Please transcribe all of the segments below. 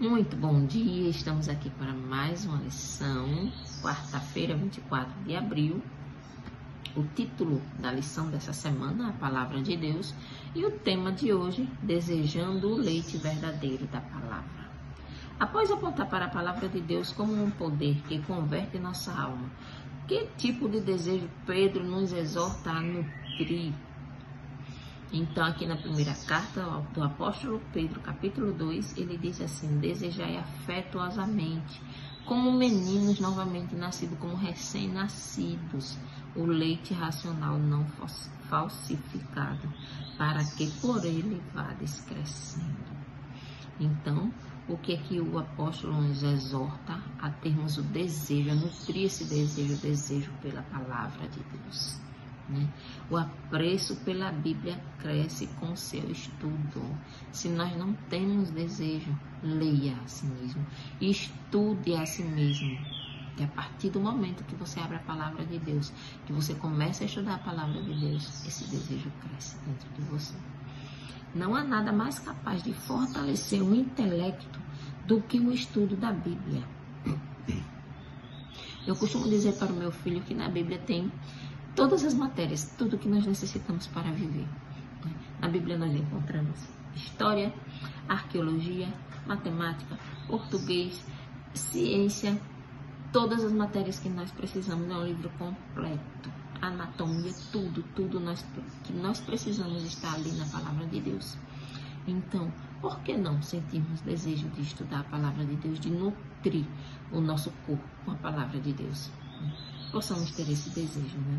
Muito bom dia, estamos aqui para mais uma lição, quarta-feira, 24 de abril. O título da lição dessa semana é a Palavra de Deus e o tema de hoje, Desejando o Leite Verdadeiro da Palavra. Após apontar para a Palavra de Deus como um poder que converte nossa alma, que tipo de desejo Pedro nos exorta a nutrir? Então, aqui na primeira carta do apóstolo Pedro, capítulo 2, ele diz assim: desejai afetuosamente, como meninos novamente nascidos, como recém-nascidos, o leite racional não falsificado, para que por ele vades crescendo. Então, o que é que o apóstolo nos exorta? A termos o desejo, a nutrir esse desejo, o desejo pela palavra de Deus. O apreço pela Bíblia cresce com seu estudo. Se nós não temos desejo, leia a si mesmo, estude a si mesmo. E a partir do momento que você abre a palavra de Deus, que você começa a estudar a palavra de Deus, esse desejo cresce dentro de você. Não há nada mais capaz de fortalecer o intelecto do que o estudo da Bíblia. Eu costumo dizer para o meu filho que na Bíblia tem todas as matérias, tudo que nós necessitamos para viver. Na Bíblia nós encontramos história, arqueologia, matemática, português, ciência, todas as matérias que nós precisamos. É um livro completo, anatomia, tudo que nós precisamos está ali na palavra de Deus. Então, por que não sentirmos desejo de estudar a palavra de Deus, de nutrir o nosso corpo com a palavra de Deus? Possamos ter esse desejo, né?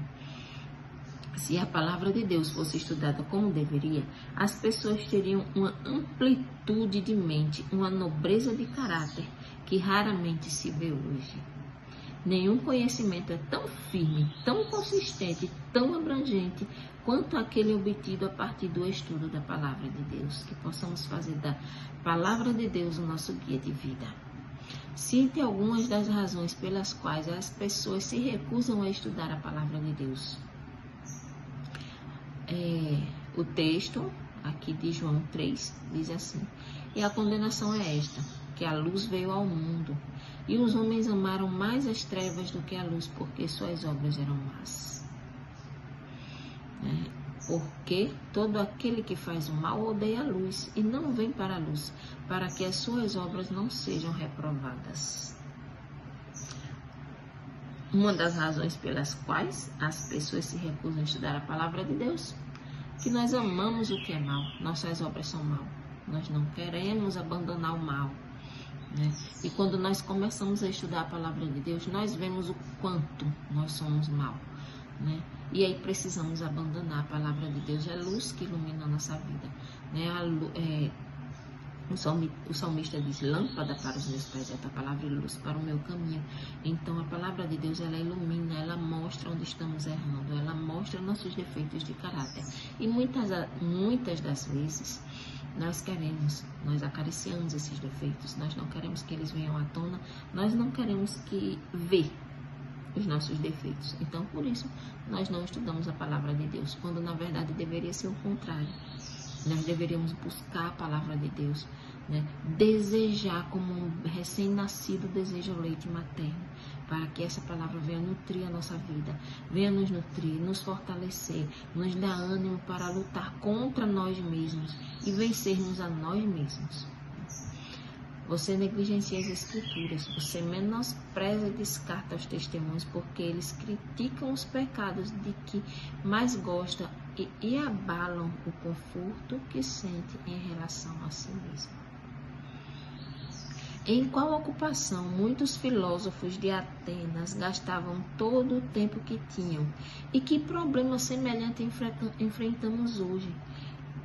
Se a palavra de Deus fosse estudada como deveria, as pessoas teriam uma amplitude de mente, uma nobreza de caráter que raramente se vê hoje. Nenhum conhecimento é tão firme, tão consistente, tão abrangente quanto aquele obtido a partir do estudo da palavra de Deus. Que possamos fazer da palavra de Deus o nosso guia de vida. Cite algumas das razões pelas quais as pessoas se recusam a estudar a palavra de Deus. O texto aqui de João 3 diz assim: e a condenação é esta, que a luz veio ao mundo, e os homens amaram mais as trevas do que a luz, porque suas obras eram más. Porque todo aquele que faz o mal odeia a luz e não vem para a luz, para que as suas obras não sejam reprovadas. Uma das razões pelas quais as pessoas se recusam a estudar a palavra de Deus, que nós amamos o que é mal, nossas obras são mal, nós não queremos abandonar o mal, né? E quando nós começamos a estudar a palavra de Deus, nós vemos o quanto nós somos mal, né? E aí precisamos abandonar. A palavra de Deus é luz que ilumina a nossa vida, né? O salmista diz: lâmpada para os meus pés é a tua palavra e luz para o meu caminho. Então a palavra de Deus, ela ilumina, ela mostra onde estamos errando, ela mostra nossos defeitos de caráter. E muitas das vezes nós acariciamos esses defeitos, nós não queremos que eles venham à tona, nós não queremos ver os nossos defeitos. Então, por isso, nós não estudamos a palavra de Deus, quando na verdade deveria ser o contrário. Nós deveríamos buscar a palavra de Deus, né? Desejar como um recém-nascido deseja o leite materno, para que essa palavra venha nutrir a nossa vida, venha nos nutrir, nos fortalecer, nos dar ânimo para lutar contra nós mesmos e vencermos a nós mesmos. Você negligencia as escrituras, você menospreza e descarta os testemunhos, porque eles criticam os pecados de que mais gosta e abalam o conforto que sente em relação a si mesmo. Em qual ocupação muitos filósofos de Atenas gastavam todo o tempo que tinham? E que problema semelhante enfrentamos hoje?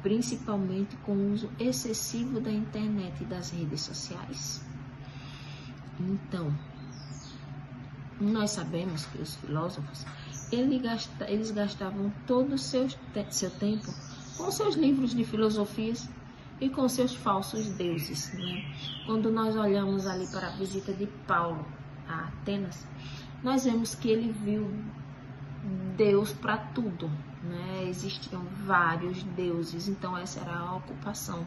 Principalmente com o uso excessivo da internet e das redes sociais. Então, nós sabemos que os filósofos, eles gastavam todo o seu tempo com seus livros de filosofias e com seus falsos deuses, né? Quando nós olhamos ali para a visita de Paulo a Atenas, nós vemos que ele viu Deus para tudo, né? Existiam vários deuses, então essa era a ocupação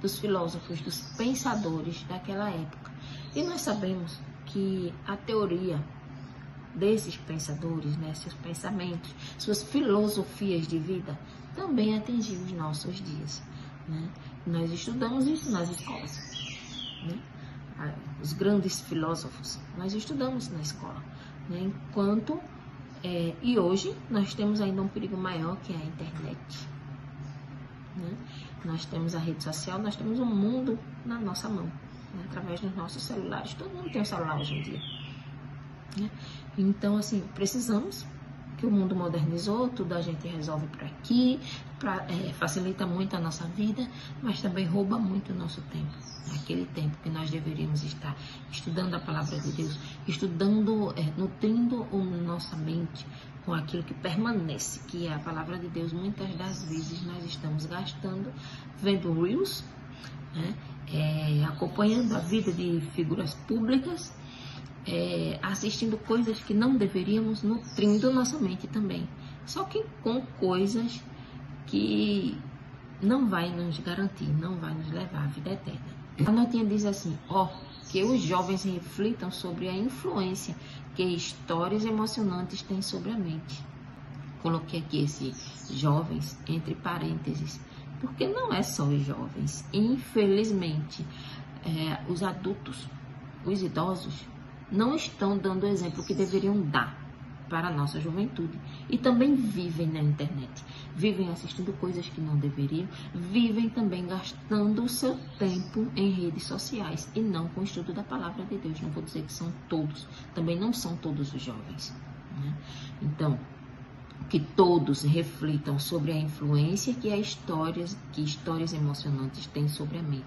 dos filósofos, dos pensadores daquela época. E nós sabemos que a teoria desses pensadores, né, seus pensamentos, suas filosofias de vida, também atingiu os nossos dias, né? Nós estudamos isso nas escolas, né? Os grandes filósofos, nós estudamos na escola, né? E hoje nós temos ainda um perigo maior, que é a internet, né? Nós temos a rede social, nós temos um mundo na nossa mão, né? Através dos nossos celulares. Todo mundo tem um celular hoje em dia, né? Então, assim, precisamos que o mundo modernizou, tudo a gente resolve por aqui, facilita muito a nossa vida, mas também rouba muito o nosso tempo. Aquele tempo que nós deveríamos estar estudando a palavra de Deus, estudando, nutrindo a nossa mente com aquilo que permanece, que é a palavra de Deus. Muitas das vezes nós estamos gastando vendo reels, né? Acompanhando a vida de figuras públicas, assistindo coisas que não deveríamos, nutrindo nossa mente também, só que com coisas que não vai nos garantir, não vai nos levar à vida eterna. A notinha diz assim, que os jovens reflitam sobre a influência que histórias emocionantes têm sobre a mente. Coloquei aqui esse jovens entre parênteses, porque não é só os jovens, infelizmente, os adultos, os idosos, não estão dando o exemplo que deveriam dar para a nossa juventude. E também vivem na internet, vivem assistindo coisas que não deveriam, vivem também gastando o seu tempo em redes sociais e não com o estudo da palavra de Deus. Não vou dizer que são todos, também não são todos os jovens, né? Então, que todos reflitam sobre a influência que histórias emocionantes têm sobre a mente.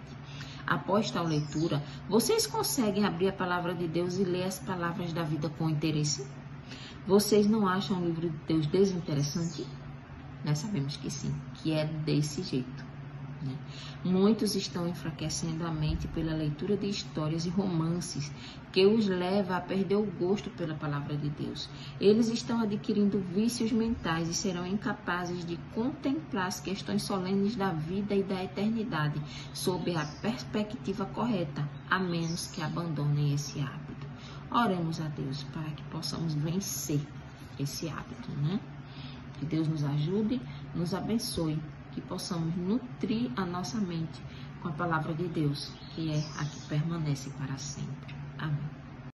Após tal leitura, vocês conseguem abrir a palavra de Deus e ler as palavras da vida com interesse? Vocês não acham o livro de Deus desinteressante? Nós sabemos que sim, que é desse jeito, né? Muitos estão enfraquecendo a mente pela leitura de histórias e romances, que os leva a perder o gosto pela palavra de Deus. Eles estão adquirindo vícios mentais e serão incapazes de contemplar as questões solenes da vida e da eternidade sob a perspectiva correta, a menos que abandonem esse hábito. Oremos a Deus para que possamos vencer esse hábito, né? Que Deus nos ajude, nos abençoe, que possamos nutrir a nossa mente com a palavra de Deus, que é a que permanece para sempre. Amém.